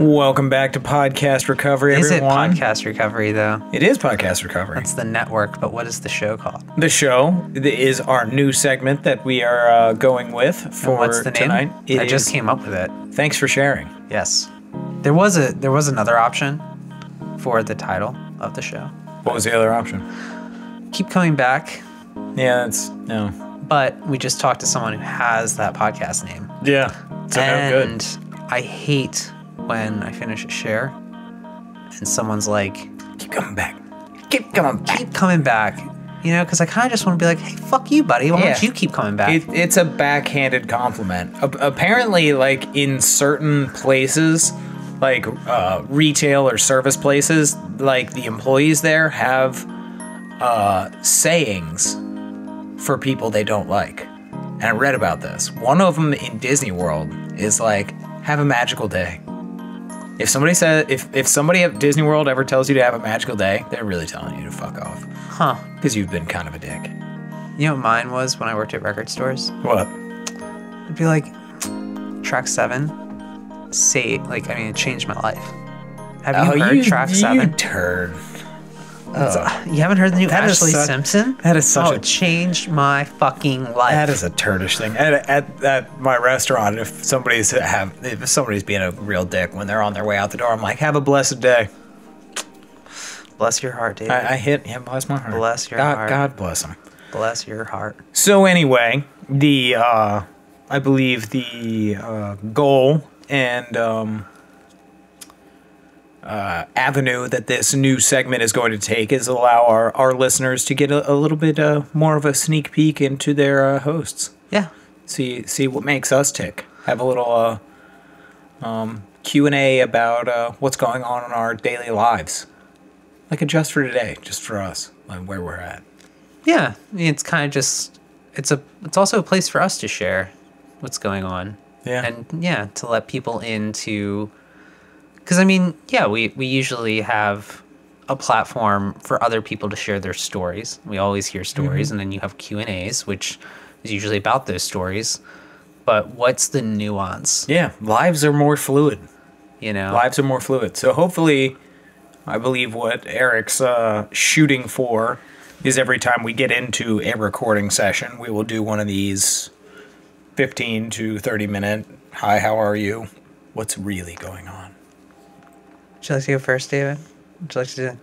Welcome back to Podcast Recovery, everyone. Is it Podcast Recovery, though? It is Podcast Recovery. That's the network, but what is the show called? The show is our new segment that we are going with for what's the name? Tonight. I just came up with it. Thanks for sharing. Yes. There was another option for the title of the show. What was the other option? Keep Coming Back. Yeah, that's... no. But we just talked to someone who has that podcast name. Yeah. So and no good. I hate when I finish a share and someone's like, keep coming back. Keep coming back. Keep coming back. You know, because I kind of just want to be like, hey, fuck you, buddy. Why don't you keep coming back? It's a backhanded compliment. Apparently, like, in certain places, like retail or service places, like, the employees there have sayings for people they don't like. And I read about this. One of them in Disney World is like, have a magical day. If somebody says, if somebody at Disney World ever tells you to have a magical day, they're really telling you to fuck off. Huh. Because you've been kind of a dick. You know what mine was when I worked at record stores? What? I'd be like, track 7, say, like, I mean, it changed my life. Have you heard track 7? You turd. You haven't heard the new Ashley Simpson? That is such a... it changed my fucking life. That is a turdish thing. At my restaurant, if somebody's being a real dick when they're on their way out the door, I'm like, have a blessed day. Bless your heart, David. Bless my heart. Bless your heart. God bless him. Bless your heart. So anyway, the, I believe the goal and... avenue that this new segment is going to take is allow our listeners to get a little bit more of a sneak peek into their hosts. Yeah. See what makes us tick. Have a little Q&A about what's going on in our daily lives. Like a just for today, just for us, like where we're at. Yeah, I mean, it's kind of just it's also a place for us to share what's going on. Yeah. And yeah, to let people into... because, I mean, yeah, we usually have a platform for other people to share their stories. We always hear stories, and then you have Q&As, which is usually about those stories. But what's the nuance? Yeah, lives are more fluid. You know? Lives are more fluid. So hopefully, I believe what Eric's shooting for is every time we get into a recording session, we will do one of these 15 to 30-minute, hi, how are you? What's really going on? Would you like to go first, David? Would you like to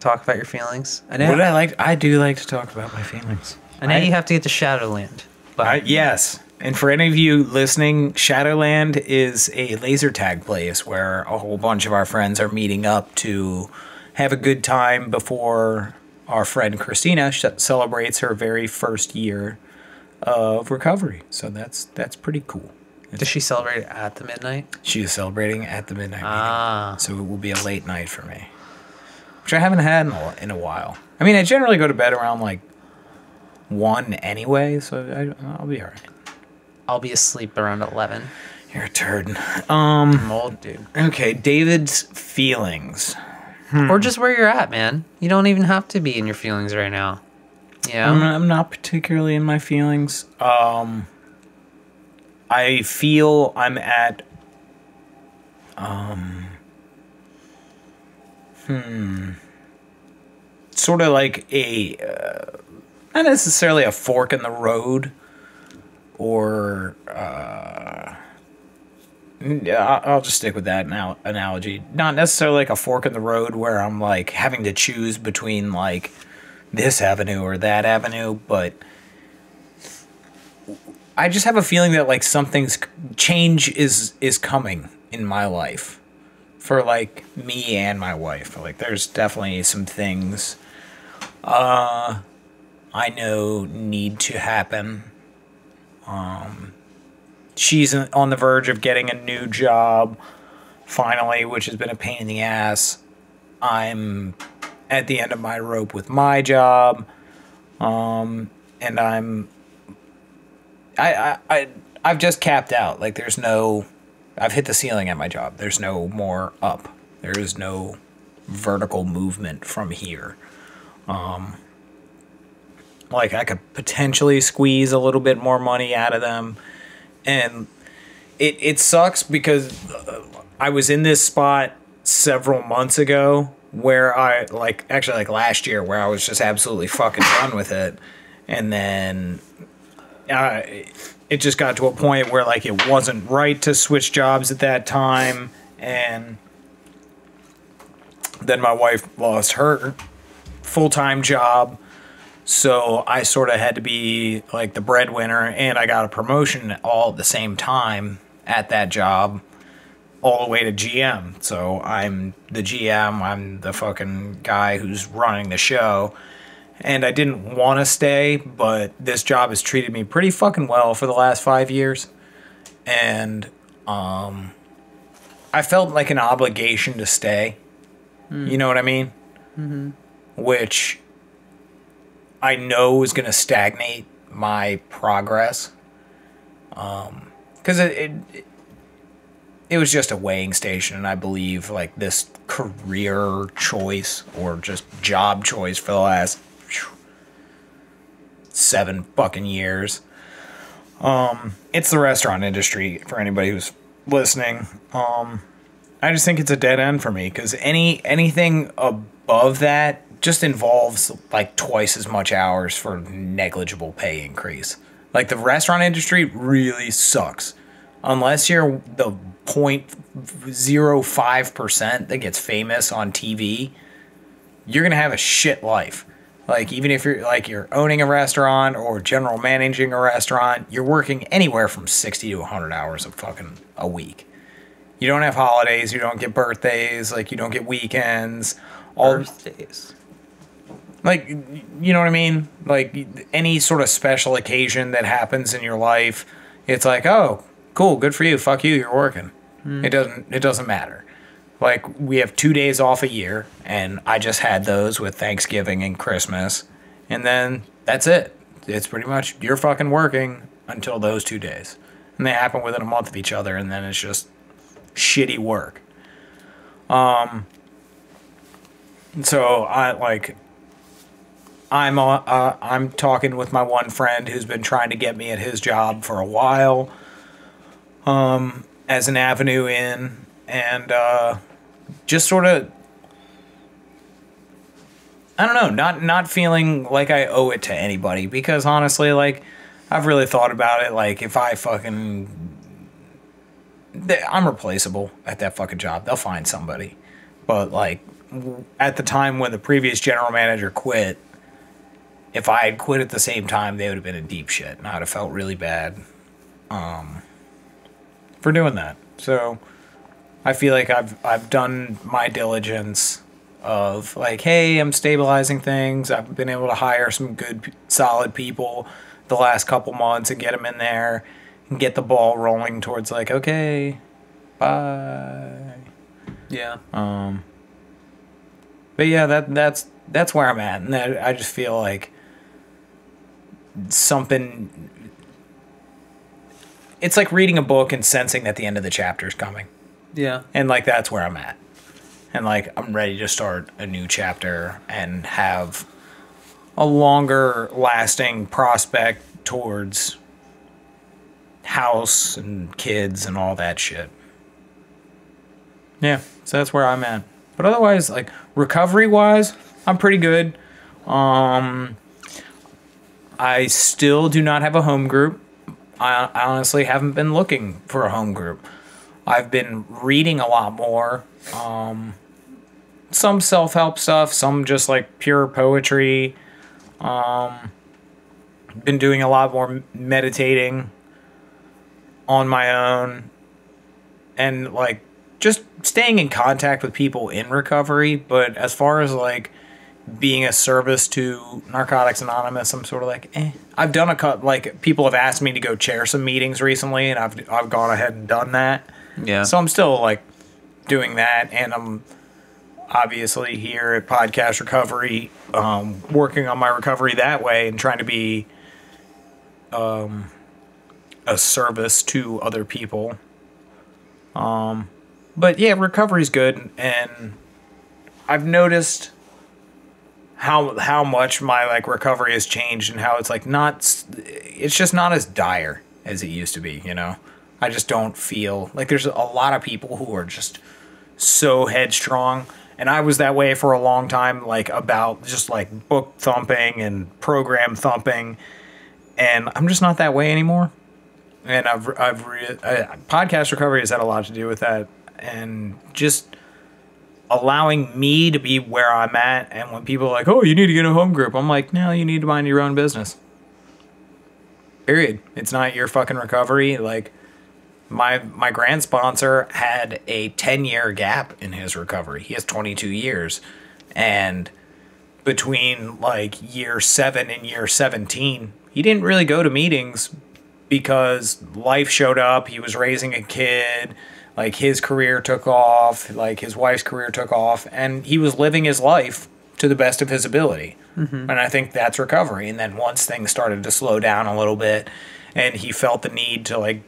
talk about your feelings? I know. What I do like to talk about my feelings. I know you have to get to Shadowland. But yes. And for any of you listening, Shadowland is a laser tag place where a whole bunch of our friends are meeting up to have a good time before our friend Christina celebrates her very first year of recovery. So that's pretty cool. Does she celebrate at the midnight? She is celebrating at the midnight meeting. So it will be a late night for me, which I haven't had in a while. I mean, I generally go to bed around like 1 anyway, so I'll be all right. I'll be asleep around 11. You're a turd. I'm old, dude. Okay, David's feelings. Or just where you're at, man. You don't even have to be in your feelings right now. Yeah, I'm not particularly in my feelings. I feel I'm at, sort of like a, not necessarily a fork in the road, or, I'll just stick with that analogy. Not necessarily like a fork in the road where I'm like having to choose between like this avenue or that avenue, but... I just have a feeling that like something's change is coming in my life for like me and my wife. Like there's definitely some things I know need to happen. She's on the verge of getting a new job finally, which has been a pain in the ass. I'm at the end of my rope with my job. And I've just capped out. Like there's no, I've hit the ceiling at my job. There's no more up. There is no vertical movement from here. Like I could potentially squeeze a little bit more money out of them, and it sucks because I was in this spot several months ago where I actually last year where I was just absolutely fucking done with it. And then it just got to a point where it wasn't right to switch jobs at that time. And then my wife lost her full-time job. So I sort of had to be the breadwinner, and I got a promotion all at the same time at that job all the way to GM. So I'm the GM. I'm the fucking guy who's running the show. And I didn't want to stay, but this job has treated me pretty fucking well for the last 5 years. And I felt like an obligation to stay. You know what I mean? Mm-hmm. Which I know is going to stagnate my progress. Because it was just a weighing station, and I believe this career choice or just job choice for the last 7 fucking years. It's the restaurant industry, for anybody who's listening. I just think it's a dead end for me, because anything above that just involves twice as much hours for negligible pay increase. The restaurant industry really sucks. Unless you're the 0.05% that gets famous on TV, you're gonna have a shit life. Even if you're you're owning a restaurant or general managing a restaurant, you're working anywhere from 60 to 100 hours of fucking a week. You don't have holidays, you don't get birthdays, you don't get weekends, all birthdays. You know what I mean? Any sort of special occasion that happens in your life, it's oh, cool, good for you. Fuck you, you're working. Mm. It doesn't matter. We have 2 days off a year, and I just had those with Thanksgiving and Christmas, and then that's it. It's pretty much you're fucking working until those 2 days. And they happen within a month of each other, and then it's just shitty work. So I I'm talking with my one friend who's been trying to get me at his job for a while. As an avenue in, and, just sort of, I don't know, not feeling like I owe it to anybody, because honestly, I've really thought about it, if I fucking, I'm replaceable at that fucking job, they'll find somebody, but, at the time when the previous general manager quit, if I had quit at the same time, they would have been in deep shit, and I would have felt really bad, for doing that. So I feel like I've done my diligence of hey, I'm stabilizing things. I've been able to hire some good, solid people the last couple months and get them in there and get the ball rolling towards okay, bye. Yeah. But yeah, that's where I'm at. And I just feel something. It's like reading a book and sensing that the end of the chapter is coming. Yeah. And, that's where I'm at. And, I'm ready to start a new chapter and have a longer-lasting prospect towards house and kids and all that shit. Yeah, so that's where I'm at. But otherwise, recovery-wise, I'm pretty good. I still do not have a home group. I honestly haven't been looking for a home group. I've been reading a lot more. Some self-help stuff, some just pure poetry. Been doing a lot more meditating on my own. And just staying in contact with people in recovery. But as far as being a service to Narcotics Anonymous, I'm sort of eh. I've done people have asked me to go chair some meetings recently, and I've gone ahead and done that. Yeah. So I'm still doing that, and I'm obviously here at Podcast Recovery, working on my recovery that way and trying to be a service to other people. But yeah, recovery's good, and I've noticed how much my recovery has changed, and how it's not, it's just not as dire as it used to be, you know. I just don't feel like there's a lot of people who are just so headstrong. And I was that way for a long time, like about just like book thumping and program thumping. And I'm just not that way anymore. And Podcast Recovery has had a lot to do with that. And just allowing me to be where I'm at. And when people are like, oh, you need to get a home group, I'm like, no, you need to mind your own business. Period. It's not your fucking recovery. Like my grand sponsor had a 10-year gap in his recovery. He has 22 years. And between like year 7 and year 17, he didn't really go to meetings because life showed up. He was raising a kid. Like his career took off, like his wife's career took off, and he was living his life to the best of his ability. Mm-hmm. And I think that's recovery. And then once things started to slow down a little bit and he felt the need to like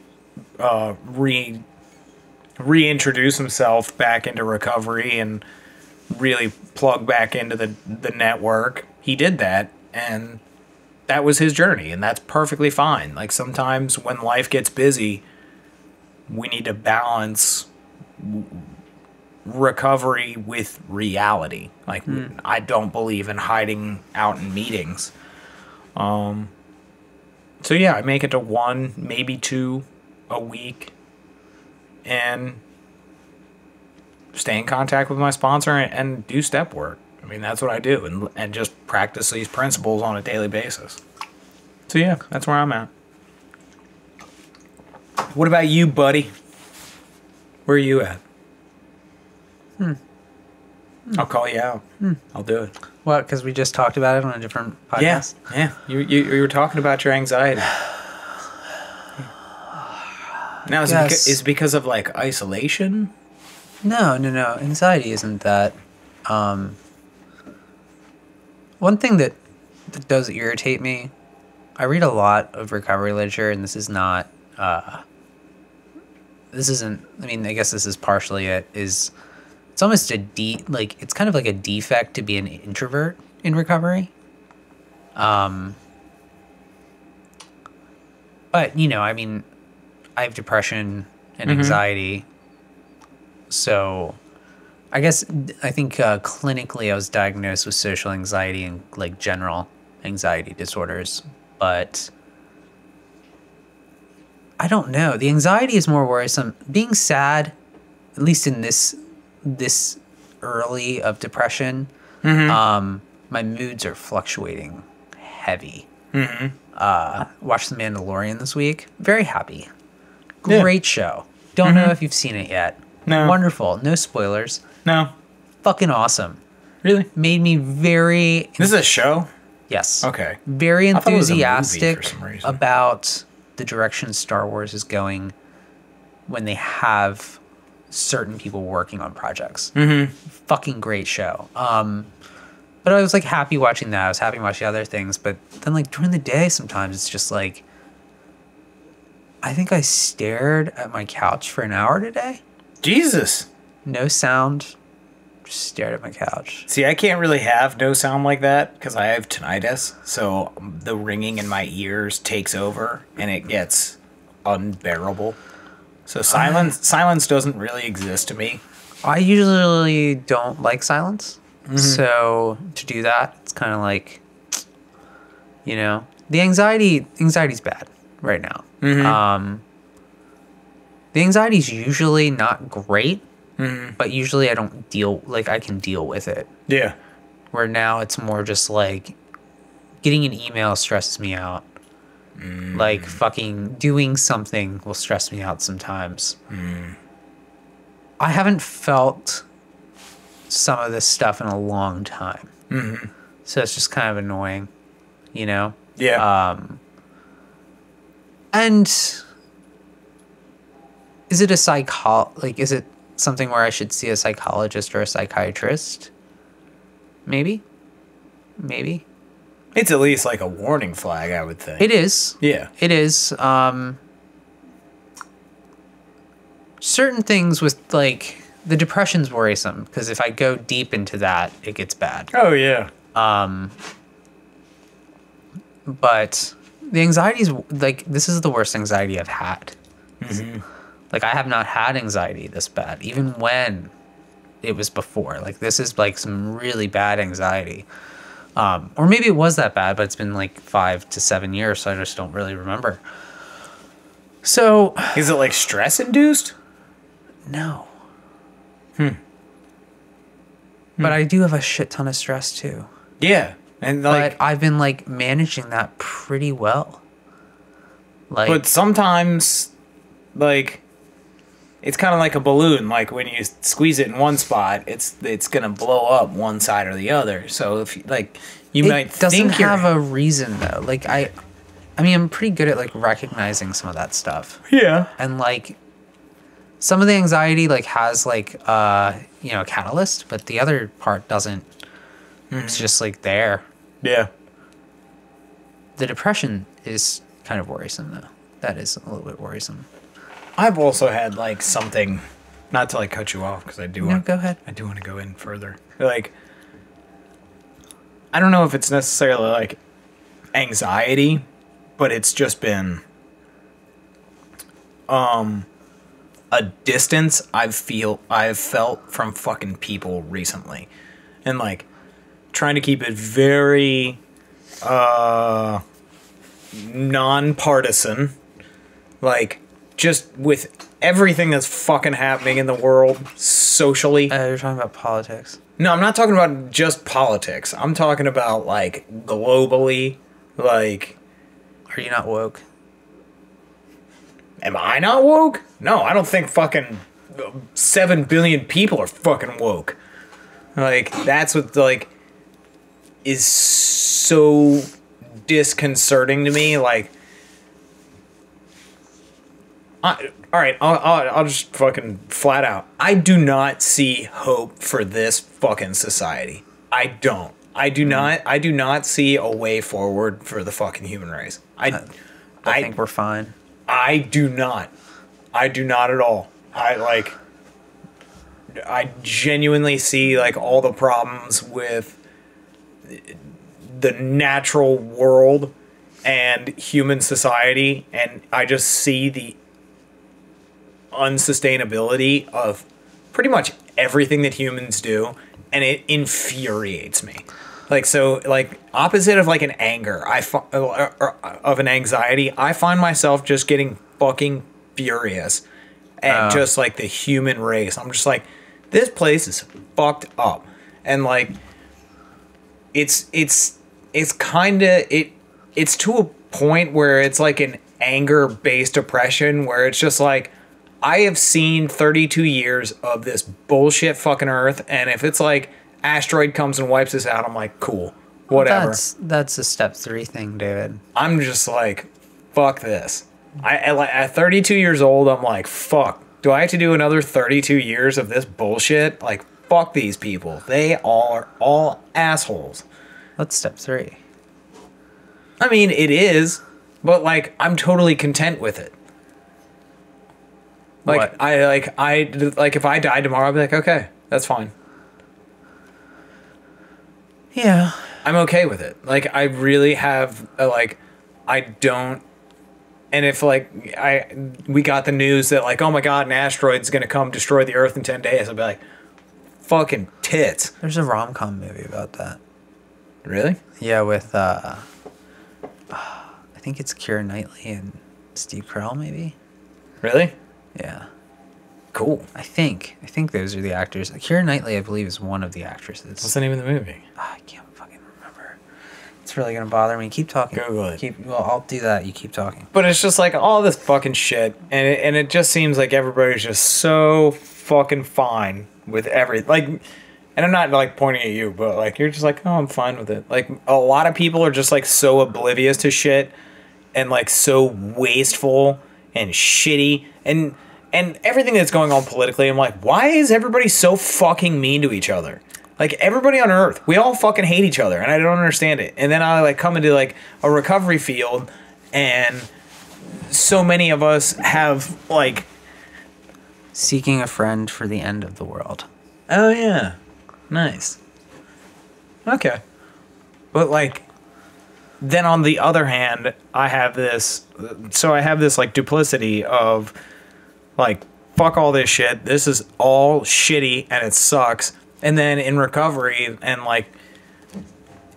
reintroduce himself back into recovery and really plug back into the network, he did that. And that was his journey, and that's perfectly fine. Like sometimes when life gets busy, we need to balance recovery with reality. Like I don't believe in hiding out in meetings. So yeah, I make it to 1, maybe 2 a week, and stay in contact with my sponsor and do step work. I mean, that's what I do, and just practice these principles on a daily basis. So yeah, that's where I'm at. What about you, buddy? Where are you at? I'll call you out. I'll do it. What? Because we just talked about it on a different podcast. Yeah. You were talking about your anxiety. Now, is it because of like isolation? No. Anxiety isn't that. One thing that does irritate me. I read a lot of recovery literature, and this is not. This isn't. I mean, I guess this is partially it. It's almost it's kind of like a defect to be an introvert in recovery. But you know, I mean, I have depression and anxiety, so I guess I think clinically I was diagnosed with social anxiety and like general anxiety disorders, but I don't know. The anxiety is more worrisome. Being sad, at least in this early of depression, my moods are fluctuating heavy. Watched The Mandalorian this week. Very happy. Great show. Don't know if you've seen it yet. No. Wonderful. No spoilers. No. Fucking awesome. Really? Made me very... This is a show? Yes. Okay. Very enthusiastic about the direction Star Wars is going when they have certain people working on projects. Fucking great show. But I was like happy watching that. I was happy watching other things. But then like during the day sometimes it's just like, I think I stared at my couch for an hour today. Jesus. No sound. Just stared at my couch. See, I can't really have no sound like that because I have tinnitus. So the ringing in my ears takes over and it gets unbearable. So silence doesn't really exist to me. I usually don't like silence. So to do that, it's kind of like, you know, the anxiety's bad right now. The anxiety's usually not great, but usually I don't deal, like I can deal with it. Yeah. Where now it's more just like getting an email stresses me out. Like fucking doing something will stress me out sometimes. I haven't felt some of this stuff in a long time. So it's just kind of annoying, you know? Yeah. And is it a is it something where I should see a psychologist or a psychiatrist? Maybe. It's at least like a warning flag, I would think. It is. Yeah. It is. Certain things with like the depression's worrisome because if I go deep into that, it gets bad. Oh yeah. But the anxiety's like, this is the worst anxiety I've had. Mm-hmm. Like, I have not had anxiety this bad, even when it was before. Like, this is, like, some really bad anxiety. Or maybe it was that bad, but it's been, like, 5 to 7 years, so I just don't really remember. So... Is it, like, stress-induced? No. But I do have a shit ton of stress, too. Yeah. And, like... But I've been, like, managing that pretty well. Like... But sometimes, like... It's kind of like a balloon. Like when you squeeze it in one spot, it's gonna blow up one side or the other. So if like you might think it doesn't have a reason though. Like I mean, I'm pretty good at like recognizing some of that stuff. Yeah. And like some of the anxiety like has like you know, a catalyst, but the other part doesn't. Mm-hmm. It's just like there. Yeah. The depression is kind of worrisome though. That is a little bit worrisome. I've also had, like, something, not to, like, cut you off, because I do want... No, go ahead. I do want to go in further. Like, I don't know if it's necessarily, like, anxiety, but it's just been a distance I've felt from fucking people recently. And, like, trying to keep it very nonpartisan, like... Just with everything that's fucking happening in the world, socially. You're talking about politics. No, I'm not talking about just politics. I'm talking about, like, globally, like... Are you not woke? Am I not woke? No, I don't think fucking 7 billion people are fucking woke. Like, that's what, like, is so disconcerting to me, like... All right, I'll just fucking flat out. I do not see hope for this fucking society. I don't. I do not see a way forward for the fucking human race. I think we're fine. I do not. I do not at all. I genuinely see like all the problems with the natural world and human society, and I just see the unsustainability of pretty much everything that humans do, and it infuriates me. Like, so, like, opposite of, like, an anger, or of an anxiety, I find myself just getting fucking furious at just, like, the human race. I'm just like, this place is fucked up. And, like, it's kind of... It's to a point where it's like an anger-based depression where it's just like, I have seen 32 years of this bullshit fucking earth, and if it's like asteroid comes and wipes us out, I'm like, cool, whatever. That's a step 3 thing, David. I'm just like, fuck this. At 32 years old, I'm like, fuck, do I have to do another 32 years of this bullshit? Like, fuck these people. They are all assholes. That's step 3. I mean, it is, but, like, I'm totally content with it. Like, what? Like, if I die tomorrow, I'd be like, okay, that's fine. Yeah. I'm okay with it. Like, I really have, I don't, and if, like, we got the news that, like, oh, my God, an asteroid's going to come destroy the Earth in 10 days, I'd be like, fucking tits. There's a rom-com movie about that. Really? Yeah, with, I think it's Keira Knightley and Steve Carell, maybe. Really? Yeah. Cool. I think those are the actors. Keira Knightley, I believe, is one of the actresses. What's the name of the movie? I can't fucking remember. It's really gonna bother me. Keep talking. Google it. Well, I'll do that. You keep talking. But it's just like all this fucking shit, and it just seems like everybody's just so fucking fine with everything. Like. And I'm not, like, pointing at you, but, like, you're just like, oh, I'm fine with it. Like, a lot of people are just, like, so oblivious to shit and, like, so wasteful and shitty. And everything that's going on politically, I'm like, why is everybody so fucking mean to each other? Like, everybody on Earth, we all fucking hate each other, and I don't understand it. And then I, like, come into, like, a recovery field, and so many of us have, like... Seeking a Friend for the End of the World. Oh, yeah. Nice. Okay. But, like, then on the other hand, I have this, like, duplicity of Like, fuck all this shit. This is all shitty and it sucks. And then in recovery and like,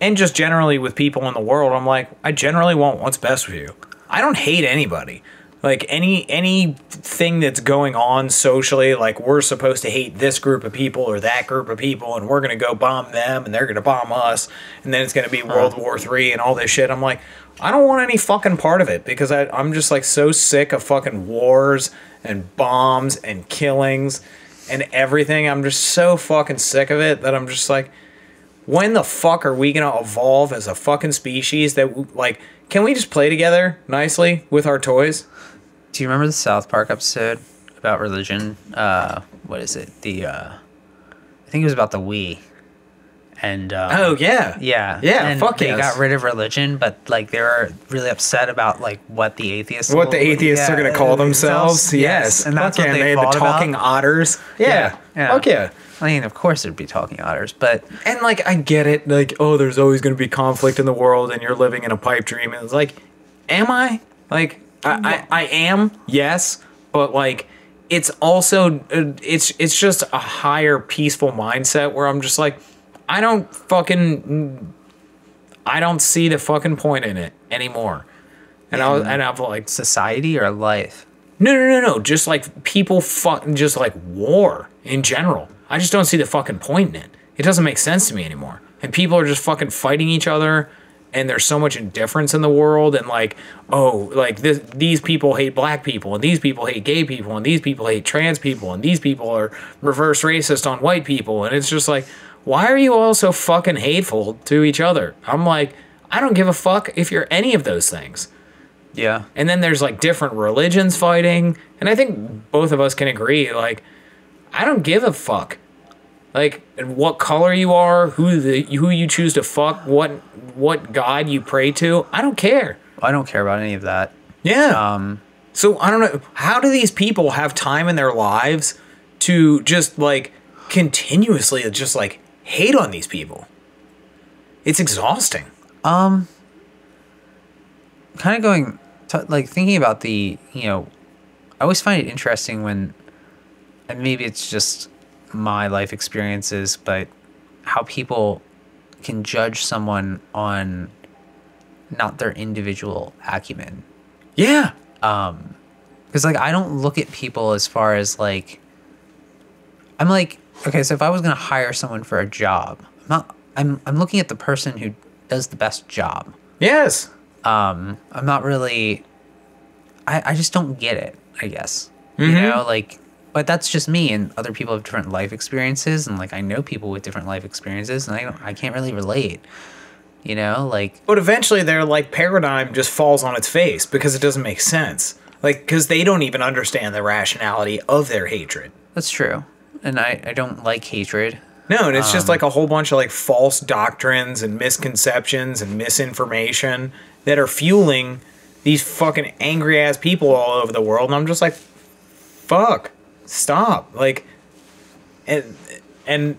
and just generally with people in the world, I'm like, I generally want what's best for you. I don't hate anybody. Like any thing that's going on socially, like we're supposed to hate this group of people or that group of people, and we're going to go bomb them and they're going to bomb us. And then it's going to be World War III and all this shit. I'm like, I don't want any fucking part of it, because I'm just like so sick of fucking wars and bombs and killings and everything. I'm just so fucking sick of it that I'm just like, when the fuck are we going to evolve as a fucking species that, like, can we just play together nicely with our toys? Do you remember the South Park episode about religion? What is it? I think it was about the Wii. And oh yeah, yeah, yeah. And fuck, they got rid of religion, but like they were really upset about like what the atheists are going to call themselves. Yes, and that's what they fought about. Talking otters. Yeah. Fuck yeah. I mean, of course it'd be talking otters, but... And, like, I get it. Like, oh, there's always going to be conflict in the world, and you're living in a pipe dream. And it's like, am I? Like, I am, yes. But, like, it's also... It's just a higher peaceful mindset where I'm just like, I don't fucking... I don't see the fucking point in it anymore. And I've, like... Society or life? No. Just, like, people fucking... Just, like, war in general. I just don't see the fucking point in it. It doesn't make sense to me anymore. And people are just fucking fighting each other, and there's so much indifference in the world, and like, oh, like these people hate black people, and these people hate gay people, and these people hate trans people, and these people are reverse racist on white people. And it's just like, why are you all so fucking hateful to each other? I'm like, I don't give a fuck if you're any of those things. Yeah. And then there's like different religions fighting. And I think both of us can agree, like, I don't give a fuck, like, what color you are, who you choose to fuck, what God you pray to. I don't care. I don't care about any of that. Yeah. So I don't know. How do these people have time in their lives to just like continuously just like hate on these people? It's exhausting. Kind of going like thinking about the, you know, I always find it interesting when. And maybe it's just my life experiences, but how people can judge someone on not their individual acumen. Yeah. Because, like, I don't look at people as far as, like... I'm like, okay, so if I was going to hire someone for a job, I'm looking at the person who does the best job. Yes. I'm not really... I just don't get it, I guess. Mm-hmm. You know, like... But that's just me, and other people have different life experiences, and like I know people with different life experiences, and I can't really relate, you know, like. But eventually, their like paradigm just falls on its face because it doesn't make sense, like because they don't even understand the rationality of their hatred. That's true, and I don't like hatred. No, and it's just like a whole bunch of like false doctrines and misconceptions and misinformation that are fueling these fucking angry ass people all over the world, and I'm just like, fuck. Stop. Like, and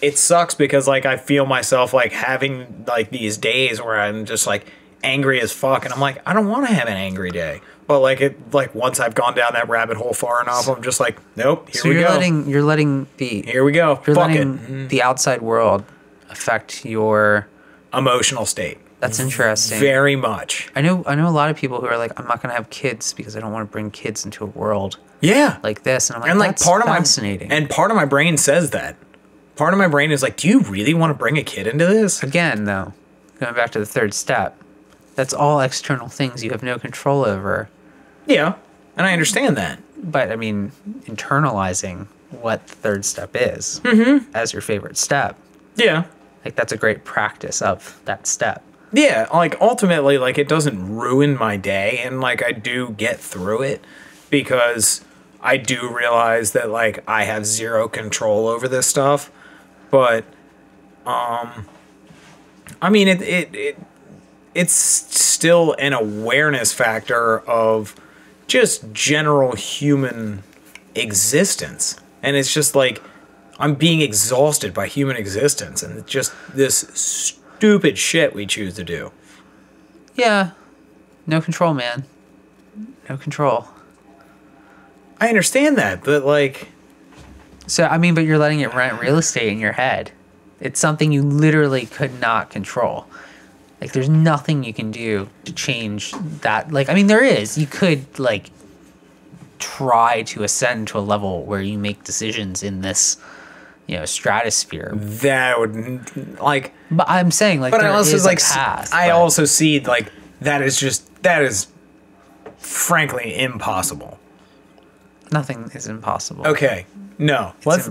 it sucks because like I feel myself like having like these days where I'm just like angry as fuck, and I'm like, I don't want to have an angry day, but like it, like once I've gone down that rabbit hole far enough, I'm just like, nope, here we go. You're letting the outside world affect your emotional state. That's interesting. Very much. I know a lot of people who are like, I'm not going to have kids because I don't want to bring kids into a world. Yeah. Like this. And I'm like, that's fascinating. And part of my brain says that. Part of my brain is like, do you really want to bring a kid into this? Again, though, going back to the third step, that's all external things you have no control over. Yeah. And I understand that. But, I mean, internalizing what the third step is as your favorite step. Yeah. Like, that's a great practice of that step. Yeah, like, ultimately, like, it doesn't ruin my day, and, like, I do get through it because I do realize that, like, I have zero control over this stuff, but, I mean, it's still an awareness factor of just general human existence, and it's just, like, I'm being exhausted by human existence, and just this stupid shit we choose to do. Yeah. No control, man. No control. I understand that, but like. So, I mean, but you're letting it rent real estate in your head. It's something you literally could not control. Like, there's nothing you can do to change that. Like, I mean, there is. You could, like, try to ascend to a level where you make decisions in this, you know, stratosphere. That would, like... But I'm saying, like, but there also is like, path. I also see, like, that is just... That is, frankly, impossible. Nothing is impossible. Okay. No. Let's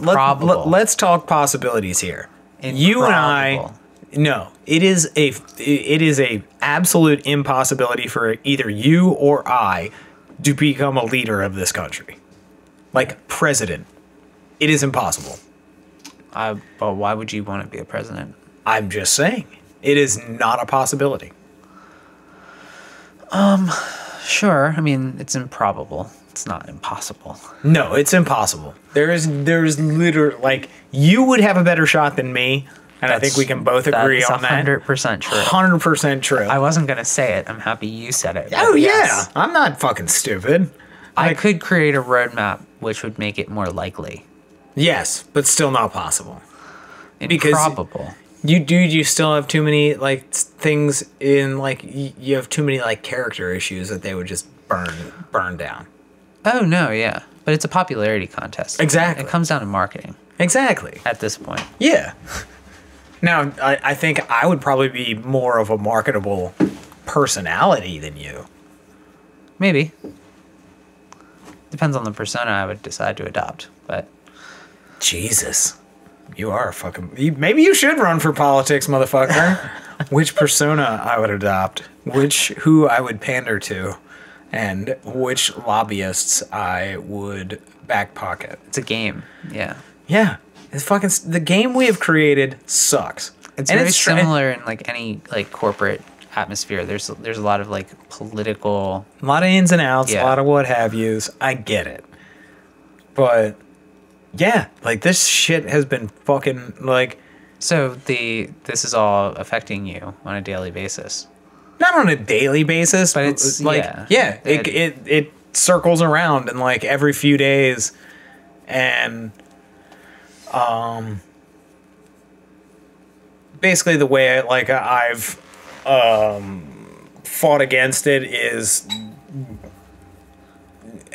talk possibilities here. Improbable. You and I... No, it is a absolute impossibility for either you or I to become a leader of this country, like president. It is impossible. But why would you want to be a president? I'm just saying it is not a possibility. Sure. I mean, it's improbable. It's not impossible. No, it's impossible. There is literally, like, you would have a better shot than me. And I think we can both agree on that. That's 100% true. 100% true. I wasn't going to say it. I'm happy you said it. Oh, yes. Yeah. I'm not fucking stupid. I could create a roadmap which would make it more likely. Yes, but still not possible. Improbable. You still have too many, like, things in, like, you have too many, like, character issues that they would just burn down. Oh, no, yeah. But it's a popularity contest. Exactly. It comes down to marketing. Exactly. At this point. Yeah. Now, I think I would probably be more of a marketable personality than you. Maybe. Depends on the persona I would decide to adopt, but... Jesus. You are a fucking... Maybe you should run for politics, motherfucker. Which persona I would adopt, who I would pander to, and which lobbyists I would back pocket. It's a game, yeah. Yeah. It's fucking the game we have created sucks. It's very similar in like any like corporate atmosphere. There's a lot of like political, a lot of ins and outs, yeah. A lot of what have yous. I get it, but yeah, like this shit has been fucking like. So this is all affecting you on a daily basis. Not on a daily basis, but it's like yeah it circles around and like every few days, and. Basically the way I've fought against it is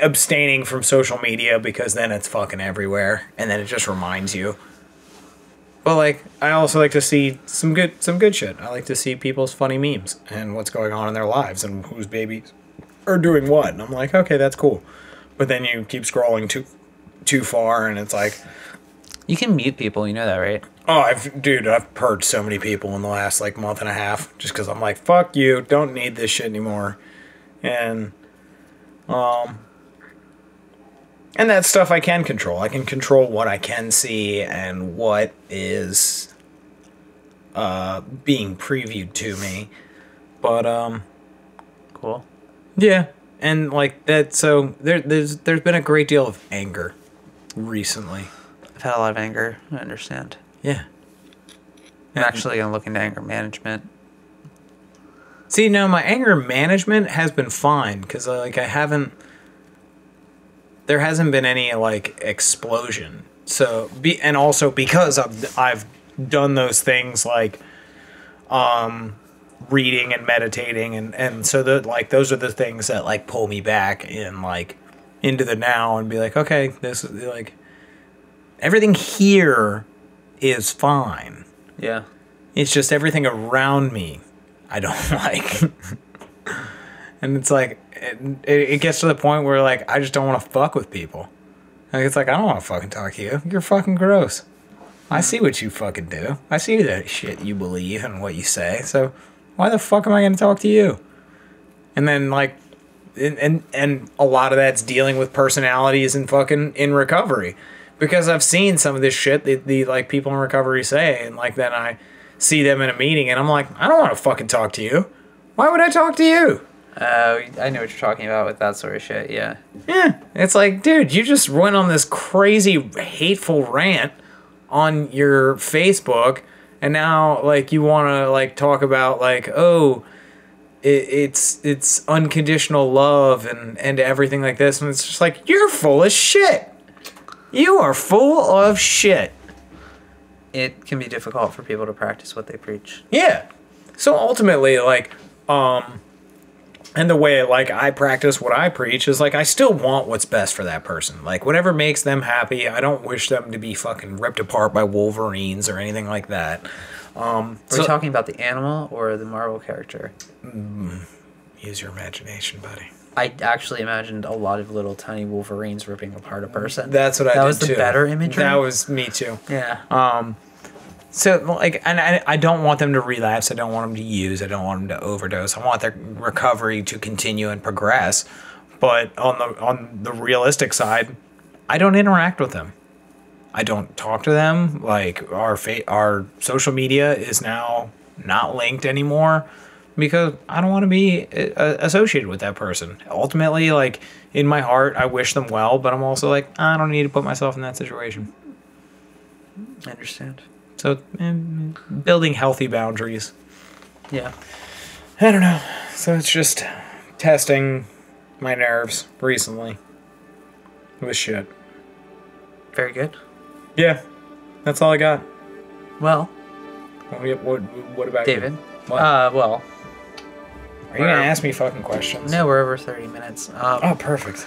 abstaining from social media because then it's fucking everywhere and then it just reminds you. But like I also like to see some good shit. I like to see people's funny memes and what's going on in their lives and whose babies are doing what. And I'm like, okay, that's cool. But then you keep scrolling too far and it's like. You can mute people, you know that, right? Oh, I've purged so many people in the last, like, month and a half just because I'm like, fuck you, don't need this shit anymore. And that stuff I can control. I can control what I can see and what is being previewed to me. But, Cool. Yeah. And, like, that, so there's been a great deal of anger recently. I've had a lot of anger. I understand. Yeah. I'm actually going to look into anger management. See, no, my anger management has been fine because, like, I haven't... There hasn't been any, like, explosion. So, and also because I've done those things, like, reading and meditating. And so, like, those are the things that, like, pull me back in, like, into the now and be like, okay, this is, like... Everything here is fine. Yeah. It's just everything around me I don't like. And it's like, it gets to the point where, like, I just don't want to fuck with people. Like, it's like, I don't want to fucking talk to you. You're fucking gross. I see what you fucking do. I see that shit you believe and what you say. So why the fuck am I going to talk to you? And then, like, and a lot of that's dealing with personalities and fucking in recovery. Because I've seen some of this shit that the like people in recovery say, and like then I see them in a meeting, and I'm like, I don't want to fucking talk to you. Why would I talk to you? I know what you're talking about with that sort of shit. Yeah. Yeah. It's like, dude, you just went on this crazy hateful rant on your Facebook, and now like you want to like talk about like, oh, it's unconditional love and everything like this, and it's just like, you're full of shit. You are full of shit. It can be difficult for people to practice what they preach. Yeah. So ultimately, like, and the way, like, I practice what I preach is, like, I still want what's best for that person. Like, whatever makes them happy. I don't wish them to be fucking ripped apart by wolverines or anything like that. Are we talking about the animal or the Marvel character? Use your imagination, buddy. I actually imagined a lot of little tiny wolverines ripping apart a person. That's what I did, too. That was the better imagery. That was me, too. Yeah. So, like, and I don't want them to relapse. I don't want them to use. I don't want them to overdose. I want their recovery to continue and progress. But on the realistic side, I don't interact with them. I don't talk to them. Like, our social media is now not linked anymore, because I don't want to be associated with that person. Ultimately, like, in my heart, I wish them well, but I'm also like, I don't need to put myself in that situation. I understand. So, building healthy boundaries. Yeah. I don't know. So it's just testing my nerves recently with shit. Very good. Yeah. That's all I got. Well. What about David? You? What? Well. Are you going to ask me fucking questions? No, we're over 30 minutes. Oh, perfect.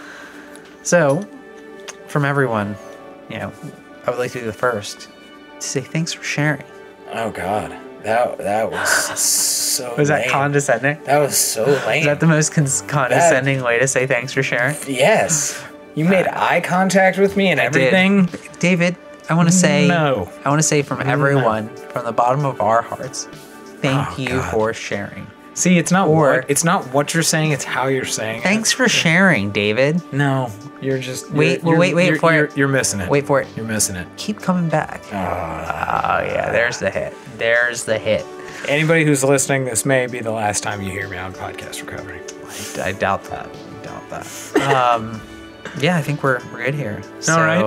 So, from everyone, you know, I would like to be the first to say thanks for sharing. Oh, God. That was so Was that lame. Condescending? That was so lame. Is that the most condescending way to say thanks for sharing? Yes. You made eye contact with me and everything. Did. David, I want to say... No. I want to say from everyone, from the bottom of our hearts, thank you for sharing. See, it's not what you're saying, it's how you're saying it. Thanks for sharing, David. No, you're just... Wait for it. You're missing it. Wait for it. You're missing it. Keep coming back. Oh, yeah, there's the hit. There's the hit. Anybody who's listening, this may be the last time you hear me on Podcast Recovery. I doubt that. I doubt that. Yeah, I think we're good here. So, all right.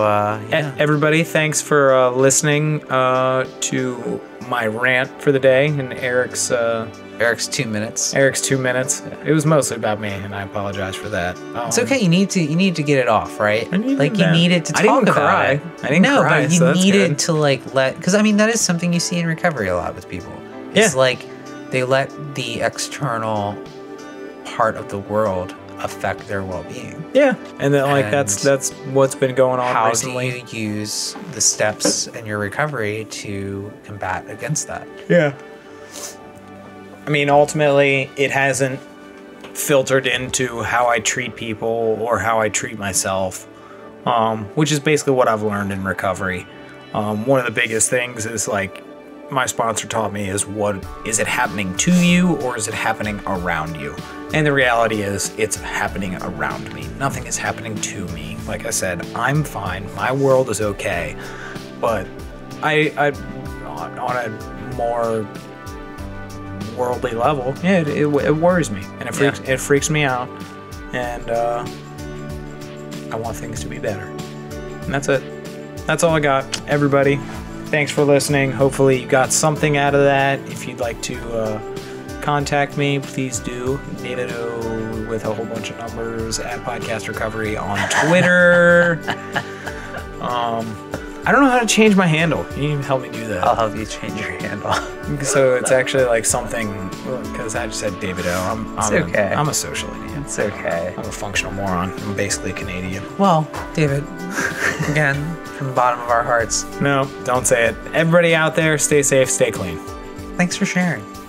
Yeah. Everybody, thanks for listening to my rant for the day and Eric's 2 minutes. Yeah. It was mostly about me, and I apologize for that. It's okay. You need to get it off, right? Like, you need it to talk about it. I didn't cry. No, but you need it to, like, let... Because, I mean, that is something you see in recovery a lot with people. It's like they let the external part of the world affect their well-being. Yeah. And then, like, that's what's been going on recently. How do you use the steps in your recovery to combat against that? Yeah. I mean, ultimately, it hasn't filtered into how I treat people or how I treat myself, which is basically what I've learned in recovery. One of the biggest things is, like, my sponsor taught me is, what is it happening to you, or is it happening around you? And the reality is, it's happening around me. Nothing is happening to me. Like I said, I'm fine. My world is okay. But on a more worldly level, yeah, it worries me, and it freaks me out. And I want things to be better. And that's it. That's all I got, everybody. Thanks for listening. Hopefully you got something out of that. If you'd like to contact me, please do. David O with a whole bunch of numbers at Podcast Recovery on Twitter. I don't know how to change my handle. You can help me do that. I'll help you change your handle. So it's actually like something, because I just said David O. I'm a social idiot. It's okay. I'm a functional moron. I'm basically Canadian. Well, David, again, from the bottom of our hearts. No, don't say it. Everybody out there, stay safe, stay clean. Thanks for sharing.